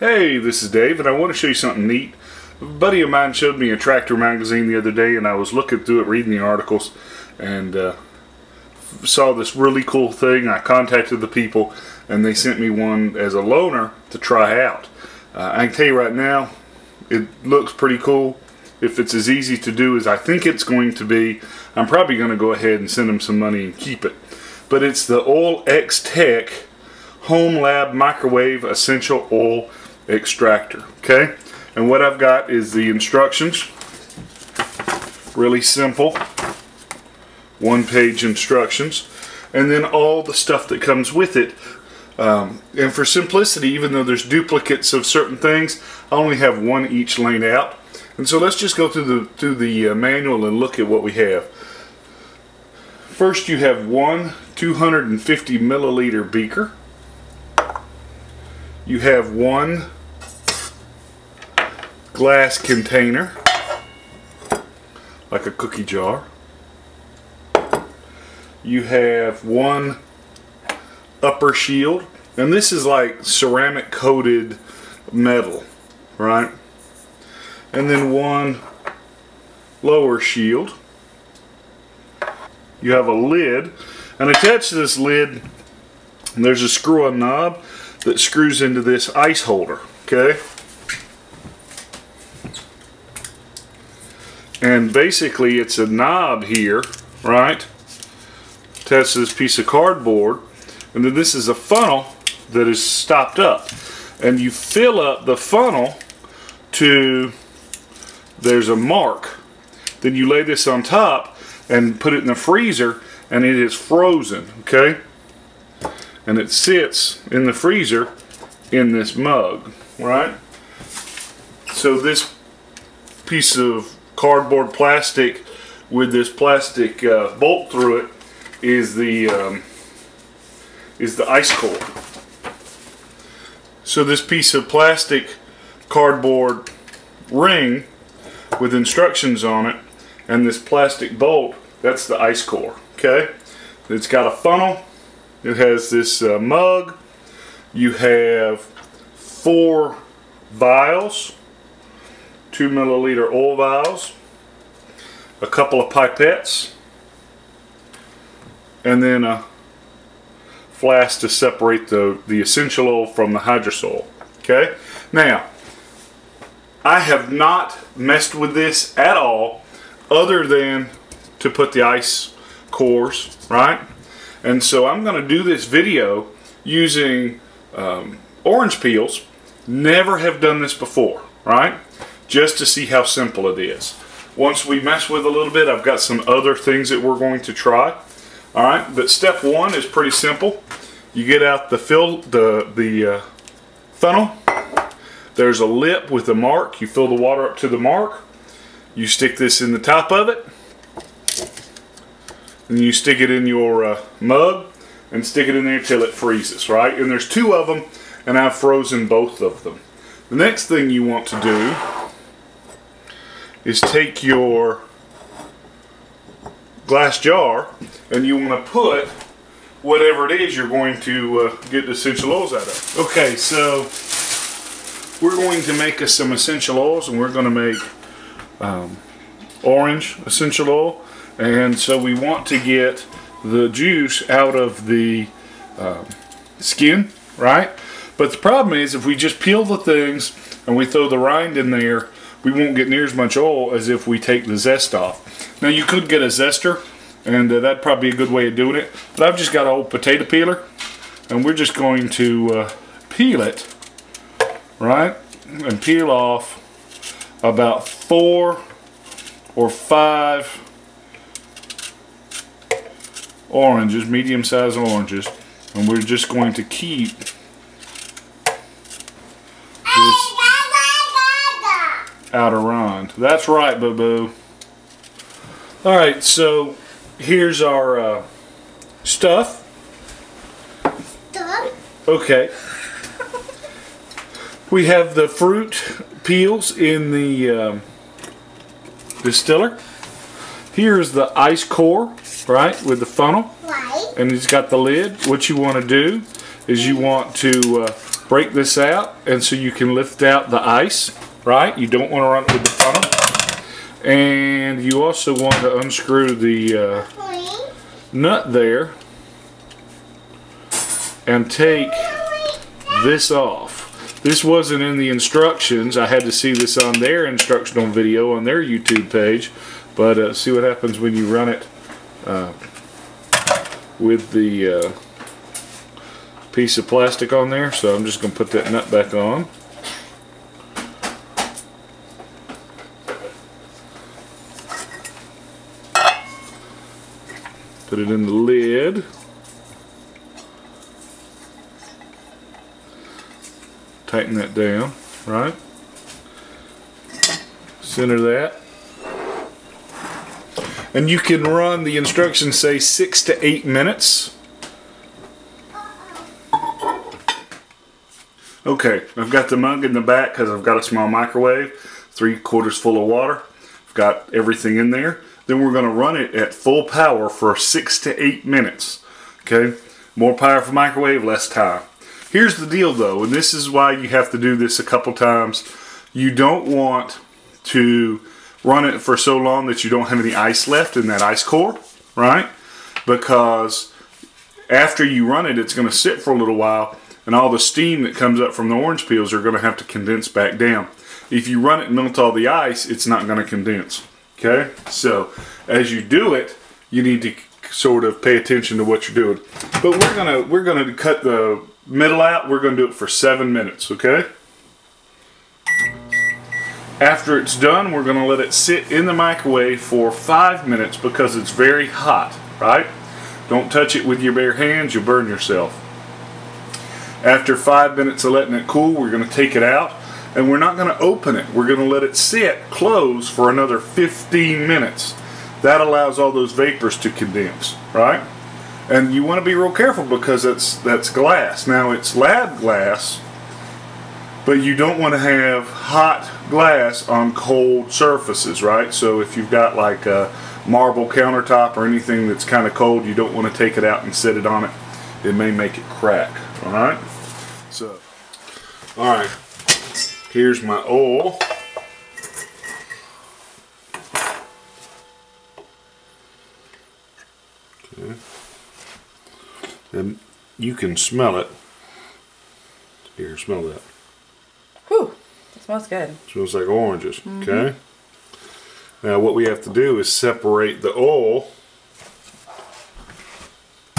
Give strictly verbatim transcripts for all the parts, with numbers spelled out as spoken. Hey, this is Dave, and I want to show you something neat. A buddy of mine showed me a tractor magazine the other day, and I was looking through it, reading the articles, and uh, saw this really cool thing. I contacted the people, and they sent me one as a loaner to try out. Uh, I can tell you right now, it looks pretty cool. If it's as easy to do as I think it's going to be, I'm probably going to go ahead and send them some money and keep it. But it's the Oil-X-Tech Home Lab Microwave Essential Oil Extractor. Okay, and what I've got is the instructions. Really simple, one page instructions, and then all the stuff that comes with it. Um, and for simplicity, even though there's duplicates of certain things, I only have one each laid out. And so let's just go through the through the uh, manual and look at what we have. First, you have one two hundred fifty milliliter beaker. You have one glass container, like a cookie jar. You have one upper shield, and this is like ceramic coated metal, right? And then one lower shield. You have a lid, and attached to this lid there's a screw on knob that screws into this ice holder, okay? And basically it's a knob here, right? Attached to this piece of cardboard, and then this is a funnel that is stopped up, and you fill up the funnel to, there's a mark, then you lay this on top and put it in the freezer, and it is frozen, okay? And it sits in the freezer in this mug, right? So this piece of cardboard plastic with this plastic uh, bolt through it is the um, is the ice core. So this piece of plastic cardboard ring with instructions on it, and this plastic bolt, that's the ice core. Okay, it's got a funnel. It has this uh, mug. You have four vials, two milliliter oil vials, a couple of pipettes, and then a flask to separate the, the essential oil from the hydrosol. Okay, now I have not messed with this at all, other than to put the ice cores, right? And so I'm going to do this video using um, orange peels. Never have done this before, right? Just to see how simple it is. Once we mess with it a little bit, I've got some other things that we're going to try. All right, but step one is pretty simple. You get out the fill, the the uh, funnel. There's a lip with a mark. You fill the water up to the mark. You stick this in the top of it. And you stick it in your uh, mug and stick it in there till it freezes, right? And there's two of them, and I've frozen both of them. The next thing you want to do is take your glass jar, and you want to put whatever it is you're going to uh, get the essential oils out of. Okay, so we're going to make us some essential oils, and we're going to make um, orange essential oil. And so we want to get the juice out of the um, skin, right? But the problem is, if we just peel the things and we throw the rind in there, we won't get near as much oil as if we take the zest off. Now you could get a zester, and uh, that'd probably be a good way of doing it. But I've just got an old potato peeler, and we're just going to uh, peel it, right? And peel off about four or five oranges, medium-sized oranges, and we're just going to keep this outer rind. That's right, boo-boo. Alright, so here's our uh, stuff. Okay. We have the fruit peels in the um, distiller. Here's the ice core, right, with the funnel, right. And it's got the lid. What you want to do is you want to uh, break this out, and so you can lift out the ice, right? You don't want to run it with the funnel. And you also want to unscrew the uh, nut there and take this off. This wasn't in the instructions. I had to see this on their instructional video on their YouTube page, but uh, see what happens when you run it uh, with the uh, piece of plastic on there. So I'm just going to put that nut back on. Put it in the lid. Tighten that down, right? Center that. And you can run, the instructions say six to eight minutes. Okay, I've got the mug in the back because I've got a small microwave, three quarters full of water. I've got everything in there. Then we're going to run it at full power for six to eight minutes. Okay, more powerful microwave, less time. Here's the deal though, and this is why you have to do this a couple times. You don't want to run it for so long that you don't have any ice left in that ice core, right? Because after you run it, it's going to sit for a little while, and all the steam that comes up from the orange peels are going to have to condense back down. If you run it and melt all the ice, it's not going to condense. Okay? So, as you do it, you need to sort of pay attention to what you're doing. But we're going to we're going to cut the middle out. We're going to do it for seven minutes, okay? After it's done, we're going to let it sit in the microwave for five minutes because it's very hot, right? Don't touch it with your bare hands. You'll burn yourself. After five minutes of letting it cool, we're going to take it out, and we're not going to open it. We're going to let it sit closed for another fifteen minutes. That allows all those vapors to condense, right? And you want to be real careful because it's, that's glass. Now, it's lab glass, but you don't want to have hot glass on cold surfaces, right? So if you've got like a marble countertop or anything that's kind of cold, you don't want to take it out and set it on it. It may make it crack. Alright, so, alright, here's my oil. Okay. And you can smell it. Here, smell that. Whew, it smells good. It smells like oranges, mm-hmm. Okay? Now what we have to do is separate the oil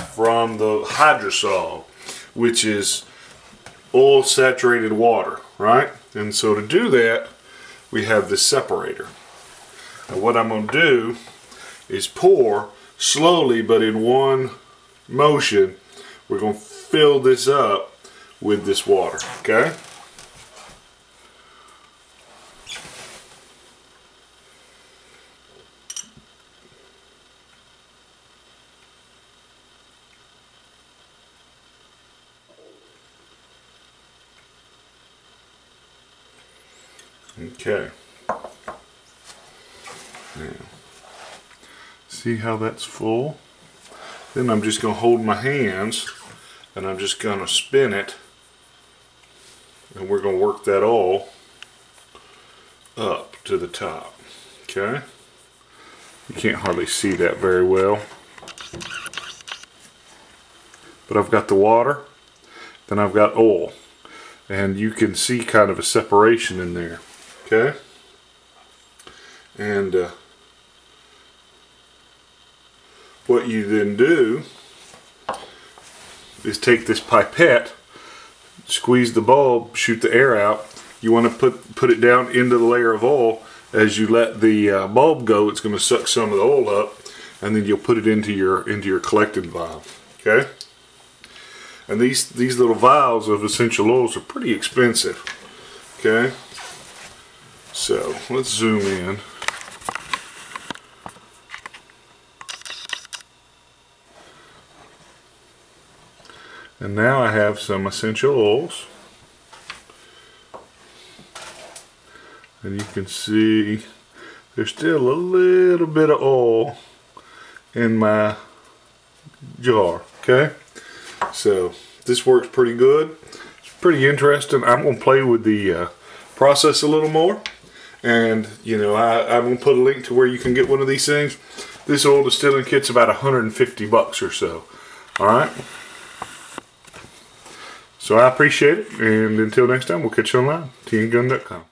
from the hydrosol, which is oil saturated water, right? And so to do that, we have this separator. And what I'm going to do is pour slowly, but in one motion, we're going to fill this up with this water, okay? Okay. Now, see how that's full? Then I'm just going to hold my hands and I'm just going to spin it, and we're going to work that all up to the top. Okay? You can't hardly see that very well. But I've got the water, then I've got oil, and you can see kind of a separation in there. Okay, and uh, what you then do is take this pipette, squeeze the bulb, shoot the air out. You want to put put it down into the layer of oil. As you let the uh, bulb go, it's going to suck some of the oil up, and then you'll put it into your into your collected vial. Okay, and these these little vials of essential oils are pretty expensive. Okay. So, let's zoom in. And now I have some essential oils. And you can see there's still a little bit of oil in my jar, okay? So, this works pretty good. pretty interesting. I'm going to play with the uh, process a little more. And, you know, I, I'm going to put a link to where you can get one of these things. This oil distilling kit's about a hundred and fifty bucks or so. Alright. So I appreciate it. And until next time, we'll catch you online. T N gun dot com.